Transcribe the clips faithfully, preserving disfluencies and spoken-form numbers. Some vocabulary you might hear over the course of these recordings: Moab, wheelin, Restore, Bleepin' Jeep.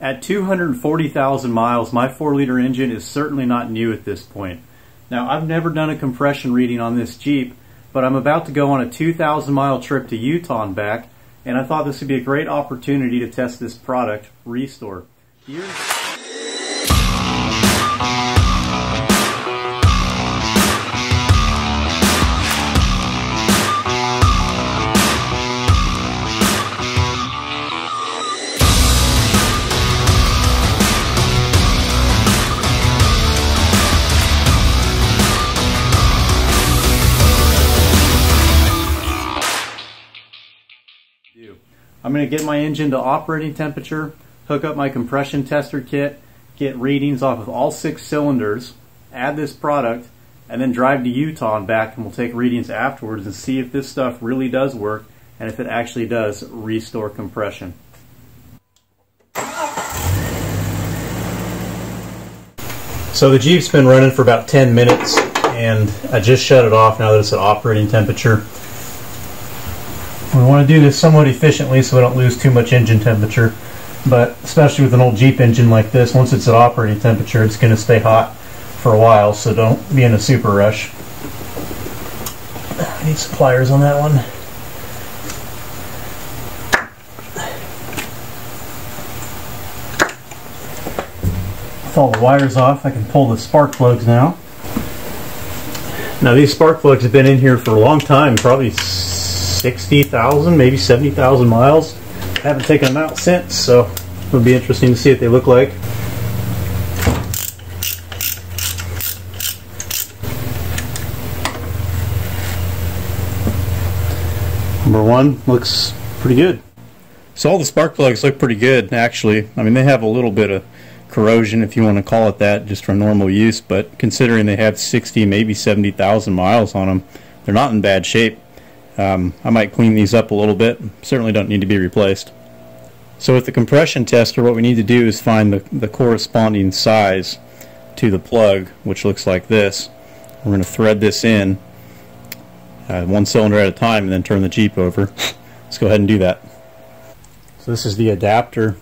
At two hundred forty thousand miles, my four liter engine is certainly not new at this point. Now, I've never done a compression reading on this Jeep, but I'm about to go on a two thousand mile trip to Utah and back, and I thought this would be a great opportunity to test this product, Restore. Here's I'm going to get my engine to operating temperature, hook up my compression tester kit, get readings off of all six cylinders, add this product, and then drive to Utah and back, and we'll take readings afterwards and see if this stuff really does work and if it actually does restore compression. So the Jeep's been running for about ten minutes, and I just shut it off now that it's at operating temperature. We want to do this somewhat efficiently so we don't lose too much engine temperature, but especially with an old Jeep engine like this, once it's at operating temperature, it's going to stay hot for a while, so don't be in a super rush. I need some pliers on that one. With all the wires off, I can pull the spark plugs now. Now, these spark plugs have been in here for a long time, probably sixty thousand, maybe seventy thousand miles. I haven't taken them out since, so it'll be interesting to see what they look like. Number one looks pretty good. So all the spark plugs look pretty good, actually. I mean, they have a little bit of corrosion, if you want to call it that, just from normal use, but considering they have sixty, maybe seventy thousand miles on them, they're not in bad shape. Um, I might clean these up a little bit. Certainly don't need to be replaced. So with the compression tester, what we need to do is find the, the corresponding size to the plug, which looks like this. We're going to thread this in uh, one cylinder at a time and then turn the Jeep over. Let's go ahead and do that. So this is the adapter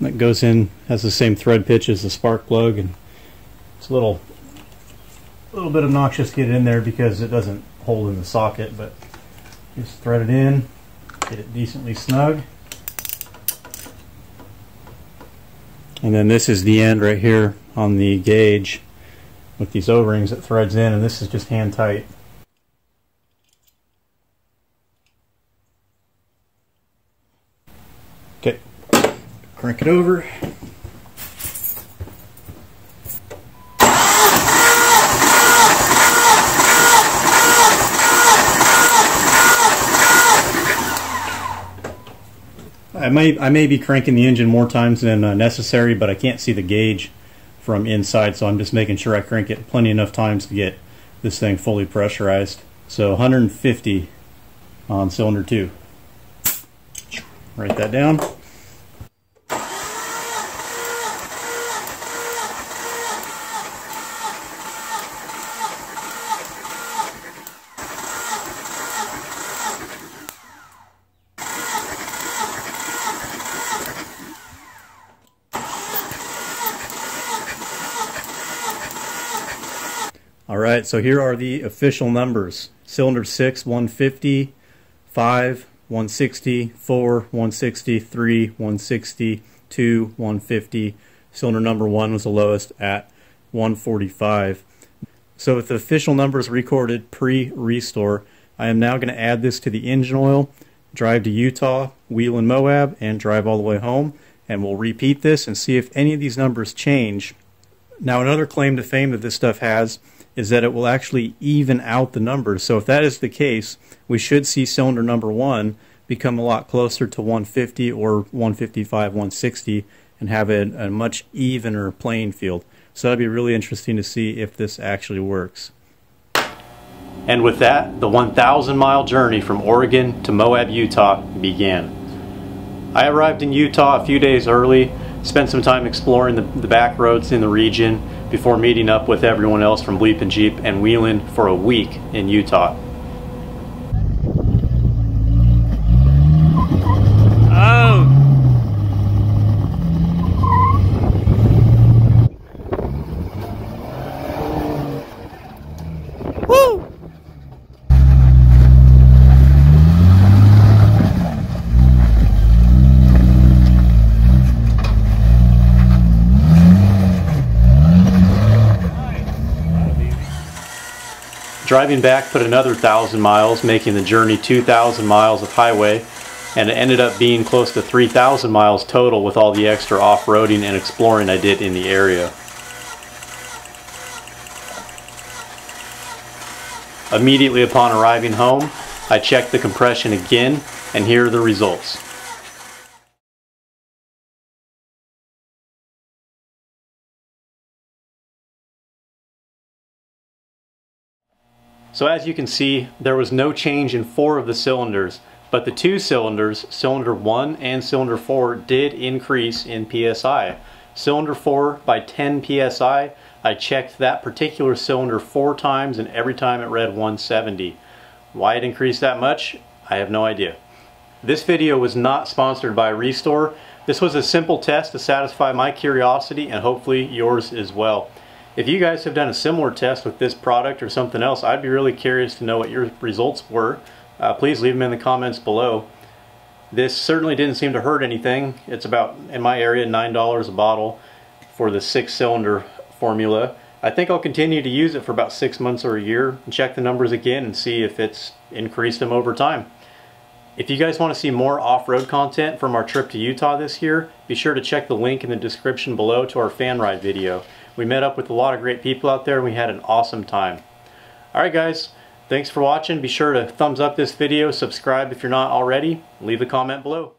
that goes in, has the same thread pitch as the spark plug, and it's a little, little bit obnoxious to get it in there because it doesn't hold in the socket, but just thread it in, get it decently snug. And then this is the end right here on the gauge with these O-rings that threads in, and this is just hand tight. Okay, crank it over. I may, I may be cranking the engine more times than uh, necessary, but I can't see the gauge from inside, so I'm just making sure I crank it plenty enough times to get this thing fully pressurized. So one hundred fifty on cylinder two. Write that down. Alright, so here are the official numbers. Cylinder six, one fifty, five, one sixty, four, one sixty, three, one sixty, two, one fifty. Cylinder number one was the lowest at one forty-five. So with the official numbers recorded pre-restore, I am now going to add this to the engine oil, drive to Utah, wheel in Moab, and drive all the way home. And we'll repeat this and see if any of these numbers change. Now, another claim to fame that this stuff has is that it will actually even out the numbers. So if that is the case, we should see cylinder number one become a lot closer to one fifty or one fifty-five, one sixty, and have a, a much evener playing field. So that'd be really interesting to see if this actually works. And with that, the one thousand mile journey from Oregon to Moab, Utah began. I arrived in Utah a few days early, spent some time exploring the, the back roads in the region before meeting up with everyone else from Bleepin' Jeep and wheeling for a week in Utah. Oh! Driving back put another thousand miles, making the journey two thousand miles of highway, and it ended up being close to three thousand miles total with all the extra off-roading and exploring I did in the area. Immediately upon arriving home, I checked the compression again, and here are the results. So as you can see, there was no change in four of the cylinders, but the two cylinders, cylinder one and cylinder four, did increase in P S I. Cylinder four by ten P S I, I checked that particular cylinder four times, and every time it read one seventy. Why it increased that much, I have no idea. This video was not sponsored by Restore. This was a simple test to satisfy my curiosity and hopefully yours as well. If you guys have done a similar test with this product or something else, I'd be really curious to know what your results were. Uh, please leave them in the comments below. This certainly didn't seem to hurt anything. It's about, in my area, nine dollars a bottle for the six-cylinder formula. I think I'll continue to use it for about six months or a year and check the numbers again and see if it's increased them over time. If you guys want to see more off-road content from our trip to Utah this year, be sure to check the link in the description below to our fan ride video. We met up with a lot of great people out there and we had an awesome time. Alright guys, thanks for watching. Be sure to thumbs up this video, subscribe if you're not already, leave a comment below.